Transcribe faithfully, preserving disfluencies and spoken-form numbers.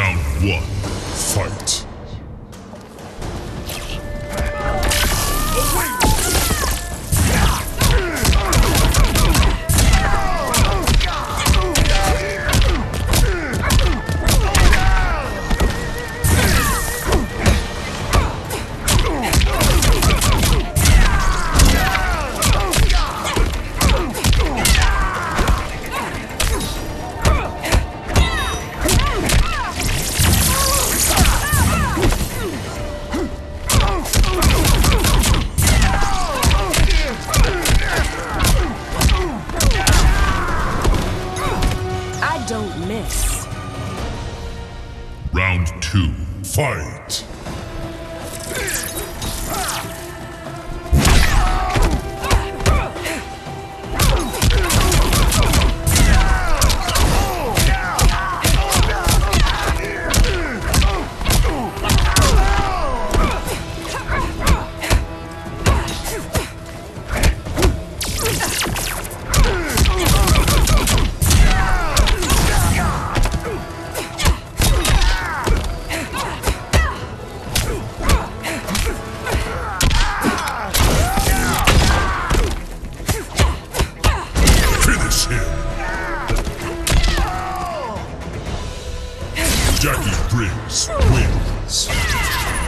Round one, fight. Don't miss. Round two, fight. Jackie Briggs wins.